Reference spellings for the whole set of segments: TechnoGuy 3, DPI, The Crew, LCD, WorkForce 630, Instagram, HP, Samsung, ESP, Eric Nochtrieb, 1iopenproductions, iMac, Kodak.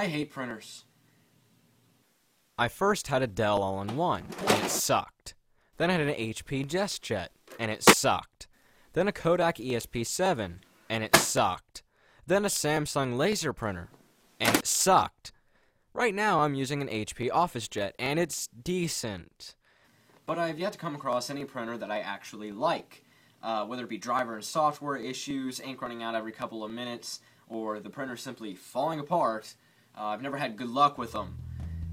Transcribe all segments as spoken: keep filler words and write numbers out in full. I hate printers. I first had a Dell all-in-one, and it sucked. Then I had an H P JustJet, and it sucked. Then a Kodak E S P seven, and it sucked. Then a Samsung laser printer, and it sucked. Right now I'm using an H P OfficeJet, and it's decent. But I have yet to come across any printer that I actually like, uh, whether it be driver and software issues, ink running out every couple of minutes, or the printer simply falling apart. Uh, I've never had good luck with them.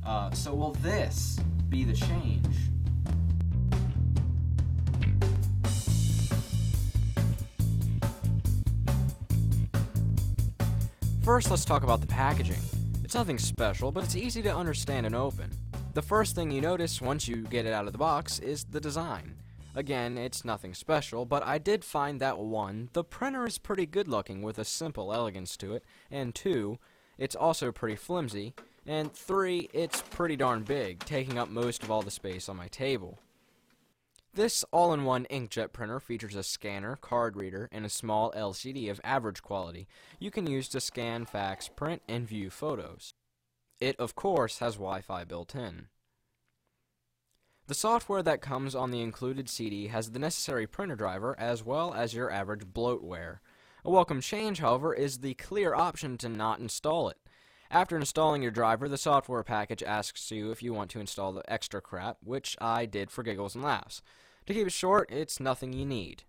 Uh, so will this be the change? First, let's talk about the packaging. It's nothing special, but it's easy to understand and open. The first thing you notice once you get it out of the box is the design. Again, it's nothing special, but I did find that one, the printer is pretty good looking with a simple elegance to it, and two, it's also pretty flimsy, and three, it's pretty darn big, taking up most of all the space on my table. This all-in-one inkjet printer features a scanner, card reader, and a small L C D of average quality you can use to scan, fax, print, and view photos. It, of course, has Wi-Fi built in. The software that comes on the included C D has the necessary printer driver as well as your average bloatware. A welcome change, however, is the clear option to not install it. After installing your driver, the software package asks you if you want to install the extra crap, which I did for giggles and laughs. To keep it short, it's nothing you need.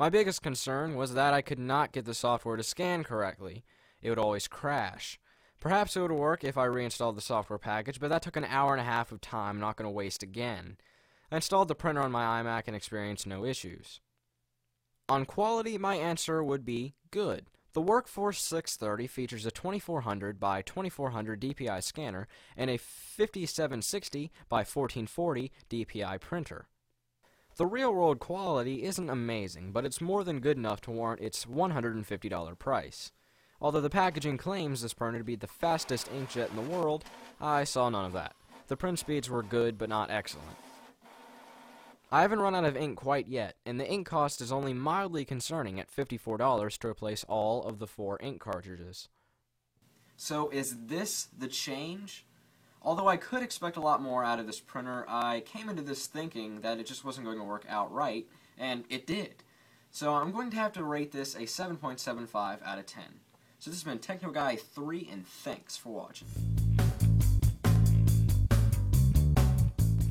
My biggest concern was that I could not get the software to scan correctly. It would always crash. Perhaps it would work if I reinstalled the software package, but that took an hour and a half of time I'm not going to waste again. I installed the printer on my iMac and experienced no issues. On quality, my answer would be good. The WorkForce six thirty features a twenty-four hundred by twenty-four hundred D P I scanner and a fifty-seven sixty by fourteen forty D P I printer. The real-world quality isn't amazing, but it's more than good enough to warrant its one hundred fifty dollars price. Although the packaging claims this printer to be the fastest inkjet in the world, I saw none of that. The print speeds were good, but not excellent. I haven't run out of ink quite yet, and the ink cost is only mildly concerning at fifty-four dollars to replace all of the four ink cartridges. So is this the change? Although I could expect a lot more out of this printer, I came into this thinking that it just wasn't going to work out right, and it did. So I'm going to have to rate this a seven point seven five out of ten. So this has been TechnoGuy three, and thanks for watching.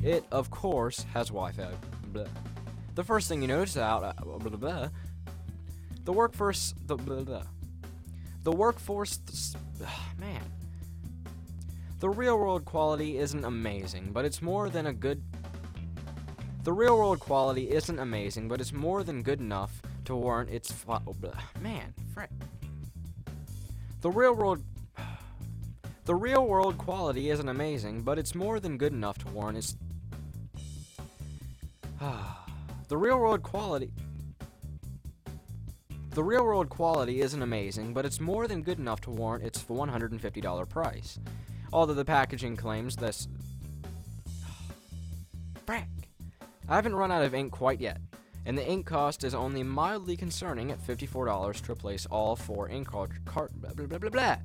It, of course, has Wi-Fi. Blah. The first thing you notice out uh, blah, blah, the WorkForce the blah, blah. the WorkForce th ugh, man. The real-world quality isn't amazing, but it's more than a good. The real-world quality isn't amazing, but it's more than good enough to warrant its blah, man. Frick. The real-world. The real-world quality isn't amazing, but it's more than good enough to warrant its. The real-world quality. The real-world quality isn't amazing, but it's more than good enough to warrant its one hundred fifty dollars price. Although the packaging claims this. Brack. I haven't run out of ink quite yet, and the ink cost is only mildly concerning at fifty-four dollars to replace all four ink cart. Car blah blah blah blah blah.